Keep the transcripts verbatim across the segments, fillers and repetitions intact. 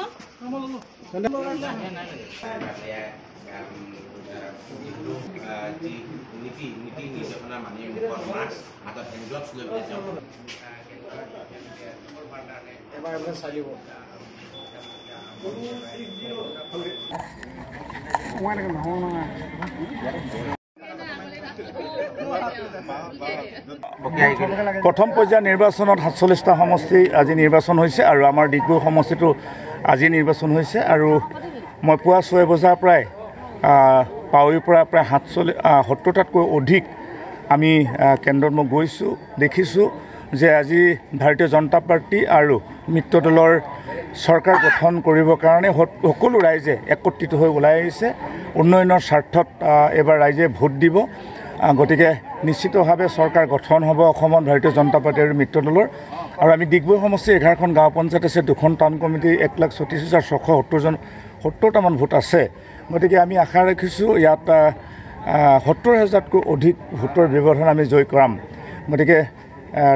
one? No, প্ৰথম পৰ্যায়ৰ নিৰ্বাচনত সাতচল্লিশটা সমষ্টি আজি নিৰ্বাচন হৈছে আৰু আমাৰ ডিগবৈ সমষ্টিটো আজি নিৰ্বাচন হৈছে আৰু মই পুৱা ছয় বজাৰ প্ৰায় পাৱৈৰ পৰা প্ৰায় সাতচল্লিশ সত্তৰটাতকৈ অধিক আমি কেন্দ্ৰত মই গৈছো দেখিছো যে আজি ভাৰতীয় জনতা পাৰ্টি আৰু মিত্ৰ দলৰ চৰকাৰ গঠন কৰিবৰ কাৰণে সকলো ৰাইজে একত্ৰিত হৈ ওলাই আহিছে উন্নয়নৰ স্বাৰ্থত এবাৰ ৰাইজে ভোট দিব গতিকে নিশ্চিতভাৱে চৰকাৰ গঠন হ'ব অসমত ভাৰতীয় জনতা পাৰ্টি আৰু মিত্ৰ দলৰ আৰু আমি ডিগবৈ সমষ্টিৰ এঘাৰখন গাঁও পঞ্চায়ত আছে দুখন টাউন কমিটি এক লাখ ছত্ৰিছ হাজাৰ ছশ সত্তৰজন সত্তৰটামান ভোট আছে গতিকে আমি আশা ৰাখিছোঁ ইয়াত সত্তৰ হাজাৰতকৈ অধিক ভোটৰ ব্যৱধান আমি জয় কৰাম গতিকে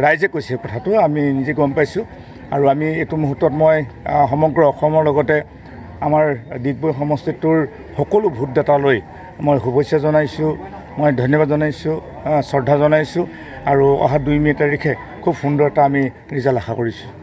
ৰাইজে কৈছে কথাটো আমি নিজে গম পাইছোঁ আৰু আমি এইটো মুহূৰ্তত মই সমগ্ৰ অসমৰ লগতে আমাৰ ডিগবৈ সমষ্টিটোৰ সকলো ভোটদাতালৈ মই শুভেচ্ছা জনাইছোঁ মই ধন্যবাদ জনাইছোঁ শ্ৰদ্ধা জনাইছোঁ আৰু অহা দুই মে' তাৰিখে খুব সুন্দৰ এটা আমি ৰিজাল্ট আশা কৰিছোঁ।